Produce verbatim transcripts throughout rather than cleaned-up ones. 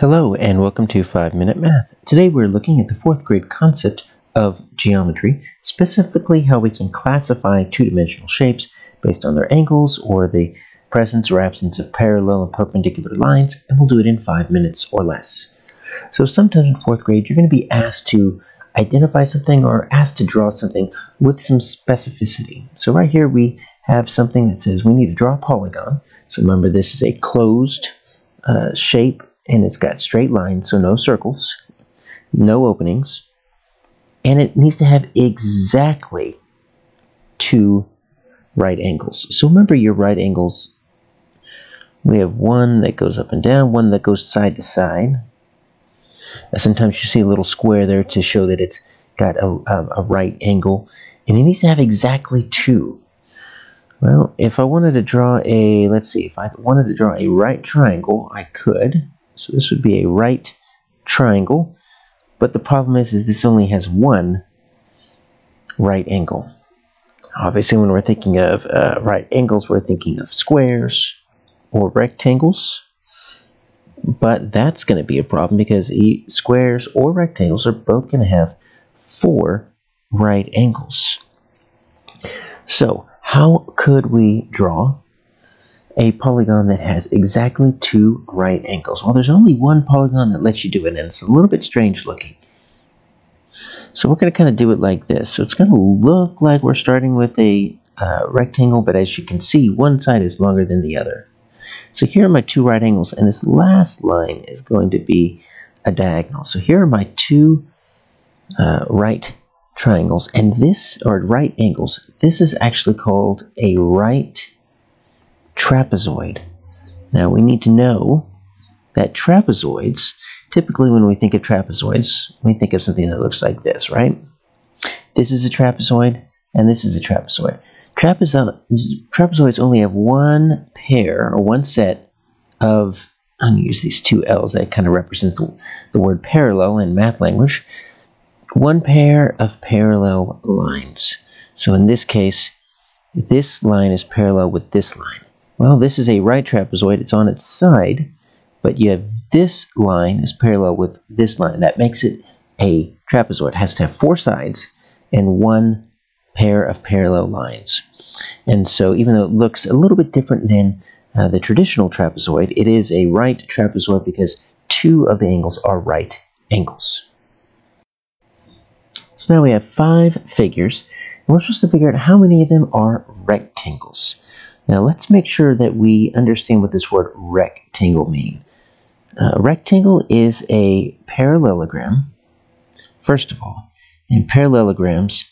Hello and welcome to five minute math. Today we're looking at the fourth grade concept of geometry, specifically how we can classify two-dimensional shapes based on their angles or the presence or absence of parallel and perpendicular lines, and we'll do it in five minutes or less. So sometime in fourth grade you're going to be asked to identify something or asked to draw something with some specificity. So right here we have something that says we need to draw a polygon. So remember, this is a closed uh, shape, and it's got straight lines, so no circles, no openings, and it needs to have exactly two right angles. So remember your right angles, we have one that goes up and down, one that goes side to side. Now, sometimes you see a little square there to show that it's got a, a, a right angle, and it needs to have exactly two. Well, if I wanted to draw a, let's see, if I wanted to draw a right triangle, I could. So this would be a right triangle, but the problem is, is this only has one right angle. Obviously, when we're thinking of uh, right angles, we're thinking of squares or rectangles, but that's going to be a problem because e squares or rectangles are both going to have four right angles. So how could we draw a polygon that has exactly two right angles? Well, there's only one polygon that lets you do it, and it's a little bit strange looking. So we're going to kind of do it like this. So it's going to look like we're starting with a uh, rectangle, but as you can see, one side is longer than the other. So here are my two right angles, and this last line is going to be a diagonal. So here are my two uh, right angles. Triangles, and this, or right angles, this is actually called a right trapezoid. Now we need to know that trapezoids, typically when we think of trapezoids, we think of something that looks like this, right? This is a trapezoid, and this is a trapezoid. Trapezo trapezoids only have one pair, or one set of, I'm going to use these two L's, that kind of represents the, the word parallel in math language. One pair of parallel lines. So in this case, this line is parallel with this line. Well, this is a right trapezoid, it's on its side, but you have this line is parallel with this line. That makes it a trapezoid. It has to have four sides and one pair of parallel lines. And so even though it looks a little bit different than uh, the traditional trapezoid, it is a right trapezoid because two of the angles are right angles. So now we have five figures, and we're supposed to figure out how many of them are rectangles. Now let's make sure that we understand what this word rectangle means. Uh, a rectangle is a parallelogram, first of all, and parallelograms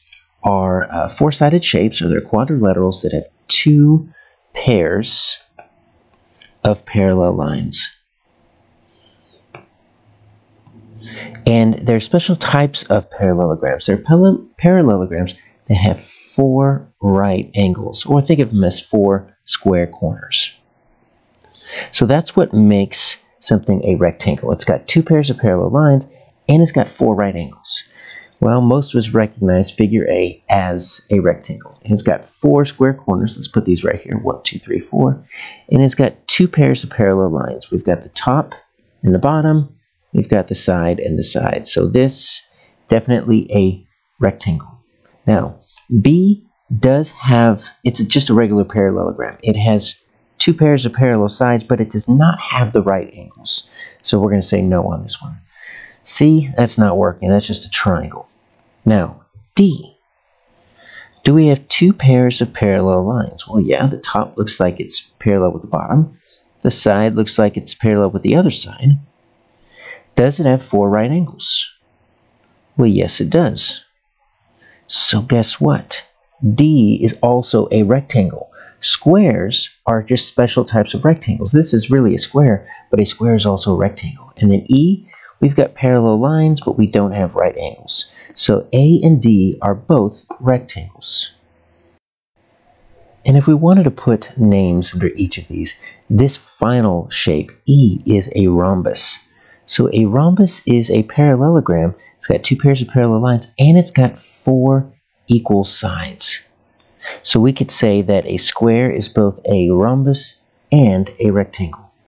are uh, four-sided shapes, or they're quadrilaterals that have two pairs of parallel lines. And there are special types of parallelograms. There are parallelograms that have four right angles, or think of them as four square corners. So that's what makes something a rectangle. It's got two pairs of parallel lines, and it's got four right angles. Well, most of us recognize figure A as a rectangle. It's got four square corners. Let's put these right here, one, two, three, four. And it's got two pairs of parallel lines. We've got the top and the bottom. We've got the side and the side. So this, definitely a rectangle. Now, B does have, it's just a regular parallelogram. It has two pairs of parallel sides, but it does not have the right angles. So we're going to say no on this one. C, that's not working. That's just a triangle. Now, D. Do we have two pairs of parallel lines? Well, yeah, the top looks like it's parallel with the bottom. The side looks like it's parallel with the other side. Does it have four right angles? Well, yes, it does. So guess what? D is also a rectangle. Squares are just special types of rectangles. This is really a square, but a square is also a rectangle. And then E, we've got parallel lines, but we don't have right angles. So A and D are both rectangles. And if we wanted to put names under each of these, this final shape, E, is a rhombus. So a rhombus is a parallelogram. It's got two pairs of parallel lines, and it's got four equal sides. So we could say that a square is both a rhombus and a rectangle.